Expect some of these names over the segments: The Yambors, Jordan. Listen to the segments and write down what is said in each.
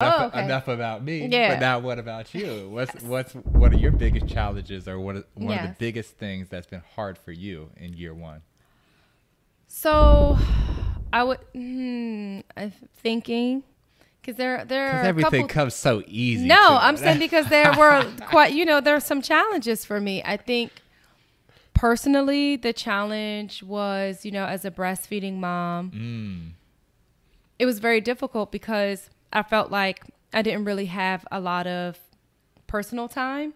Enough about me, but now what about you? What are your biggest challenges, or one of the biggest things that's been hard for you in year one? So I would I'm thinking, because there are everything comes so easy. No, I'm saying because there were quite, you know, there are some challenges for me. I think personally, the challenge was, you know, as a breastfeeding mom, it was very difficult because I felt like I didn't really have a lot of personal time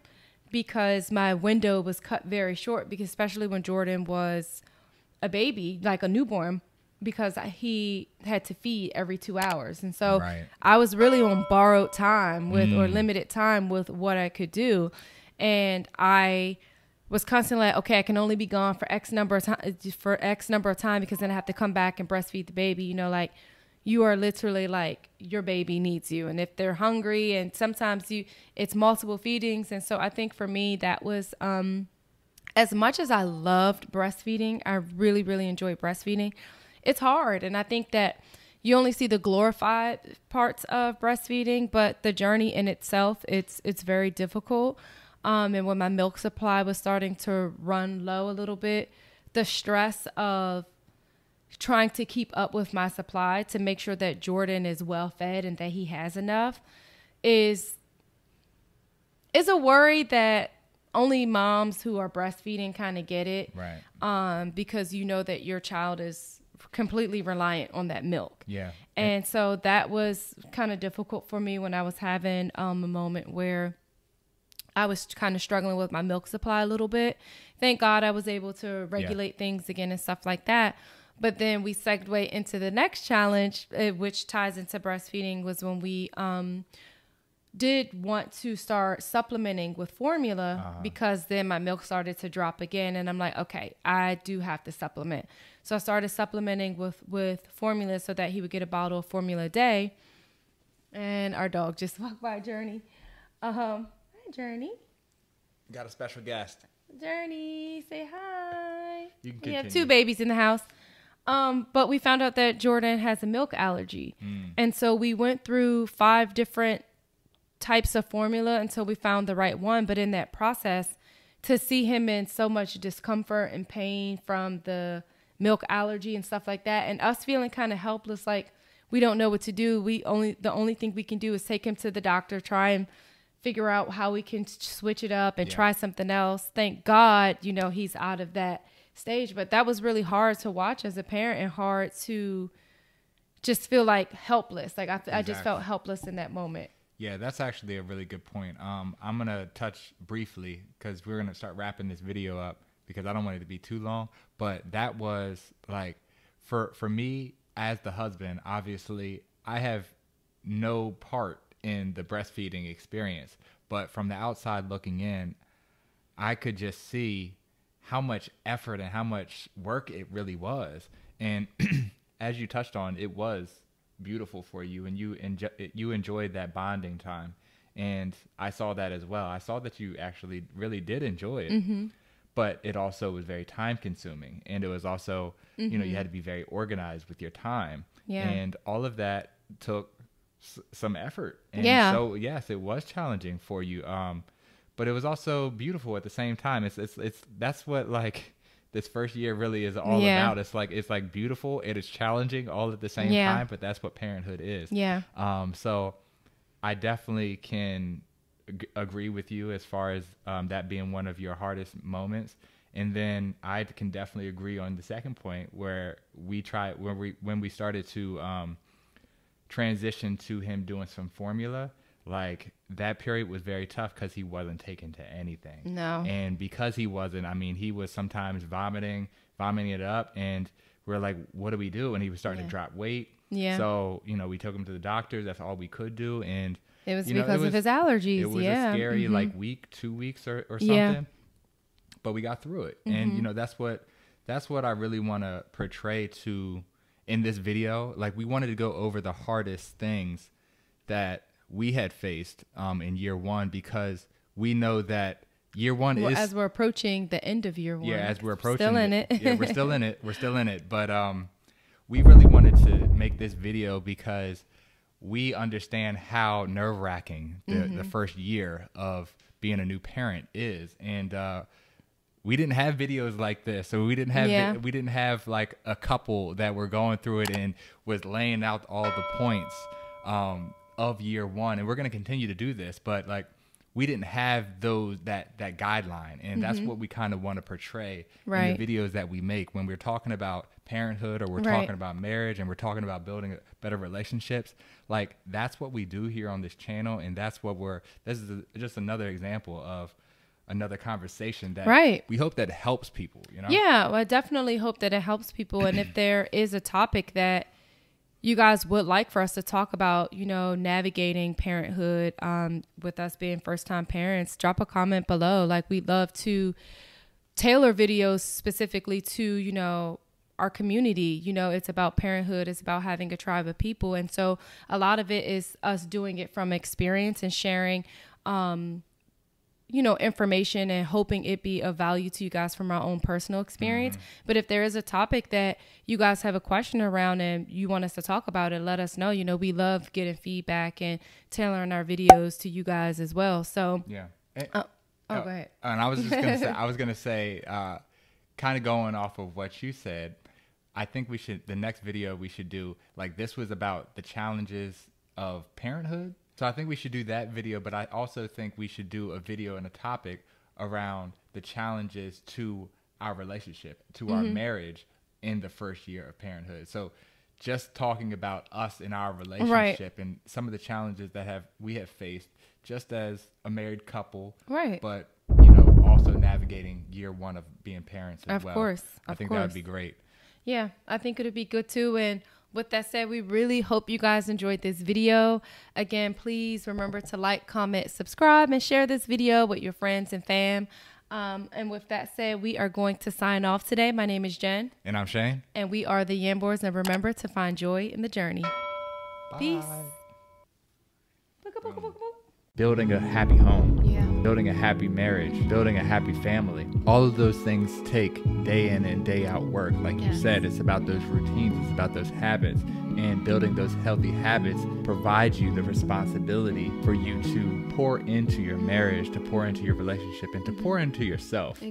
because my window was cut very short, because especially when Jordan was a baby, like a newborn, because he had to feed every 2 hours. And so I was really on borrowed time with or limited time with what I could do. And I was constantly like, okay, I can only be gone for X number of time, because then I have to come back and breastfeed the baby, you know, like, you are literally like, your baby needs you. And if they're hungry, and sometimes it's multiple feedings. And so I think for me, that was, as much as I loved breastfeeding, I really, really enjoyed breastfeeding. It's hard. And I think that you only see the glorified parts of breastfeeding, but the journey in itself, it's very difficult. And when my milk supply was starting to run low a little bit, the stress of trying to keep up with my supply to make sure that Jordan is well fed and that he has enough is a worry that only moms who are breastfeeding kind of get it. Right. Because you know that your child is completely reliant on that milk. Yeah. And so that was kind of difficult for me when I was having a moment where I was kind of struggling with my milk supply a little bit. Thank God I was able to regulate things again and stuff like that. But then we segued into the next challenge, which ties into breastfeeding, was when we did want to start supplementing with formula, because then my milk started to drop again. And I'm like, okay, I do have to supplement. So I started supplementing with formula so that he would get a bottle of formula a day. And our dog just walked by, Journey. Hi, Journey. Got a special guest. Journey, say hi. You can continue. We have two babies in the house. But we found out that Jordan has a milk allergy. And so we went through 5 different types of formula until we found the right one. But in that process, to see him in so much discomfort and pain from the milk allergy and stuff like that, and us feeling kind of helpless, like we don't know what to do. The only thing we can do is take him to the doctor, try and figure out how we can switch it up and try something else. Thank God, you know, he's out of that stage, but that was really hard to watch as a parent, and hard to just feel like helpless. Like I just felt helpless in that moment. Yeah, that's actually a really good point. I'm gonna touch briefly, because we're gonna start wrapping this video up, because I don't want it to be too long. But that was like, for me as the husband, obviously I have no part in the breastfeeding experience, but from the outside looking in, I could just see how much effort and how much work it really was. And as you touched on, it was beautiful for you, and you enjoyed that bonding time. And I saw that as well. I saw that you actually really did enjoy it, but it also was very time consuming. And it was also, you know, you had to be very organized with your time. Yeah. And all of that took some effort. And so yes, it was challenging for you. But it was also beautiful at the same time. That's what like this first year really is all about. It's like beautiful. It is challenging all at the same time, but that's what parenthood is. Yeah. So I definitely can agree with you as far as that being one of your hardest moments. And then I can definitely agree on the second point, where when we started to transition to him doing some formula. Like that period was very tough, because he wasn't taken to anything. No. And because he wasn't, I mean, he was sometimes vomiting it up, and we're like, what do we do? And he was starting to drop weight. Yeah. So, you know, we took him to the doctor. That's all we could do. And it was because of his allergies. It was a scary like week, 2 weeks or something, but we got through it. And you know, that's what I really want to portray to in this video. Like we wanted to go over the hardest things that we had faced in year one, because we know that year one is, as we're approaching the end of year one. Yeah, as we're approaching still in it. Yeah, we're still in it. We're still in it. But we really wanted to make this video because we understand how nerve-wracking the first year of being a new parent is. And we didn't have videos like this, so we didn't have like a couple that were going through it and was laying out all the points of year one. And we're going to continue to do this, but like we didn't have those that guideline, and that's what we kind of want to portray in the videos that we make when we're talking about parenthood, or we're talking about marriage, and we're talking about building better relationships. Like that's what we do here on this channel, and that's what we're. This is just another example of another conversation that we hope that helps people, you know? Yeah, well, I definitely hope that it helps people. And if there is a topic that you guys would like for us to talk about, you know, navigating parenthood with us being first-time parents, drop a comment below. Like, we'd love to tailor videos specifically to, you know, our community. You know, it's about parenthood. It's about having a tribe of people. And so a lot of it is us doing it from experience and sharing you know, information and hoping it be of value to you guys from our own personal experience. But if there is a topic that you guys have a question around and you want us to talk about it, let us know. You know, we love getting feedback and tailoring our videos to you guys as well. So yeah. And, go ahead. And I was just gonna say, kind of going off of what you said, I think we should, the next video we should do, like this was about the challenges of parenthood. So I think we should do that video, but I also think we should do a video and a topic around the challenges to our relationship, to our marriage in the first year of parenthood. So just talking about us and our relationship and some of the challenges that we have faced just as a married couple, but you know, also navigating year one of being parents as well. Of course. I think that would be great. Yeah, I think it would be good too. And with that said, we really hope you guys enjoyed this video. Again, please remember to like, comment, subscribe, and share this video with your friends and fam. And with that said, we are going to sign off today. My name is Jen. And I'm Shane. And we are the Yambors. And remember to find joy in the journey. Bye. Peace. Building a happy home. Yeah. Building a happy marriage. Building a happy family. All of those things take day in and day out work. Like you said, it's about those routines. It's about those habits. And building those healthy habits provides you the responsibility for you to pour into your marriage, to pour into your relationship, and to pour into yourself.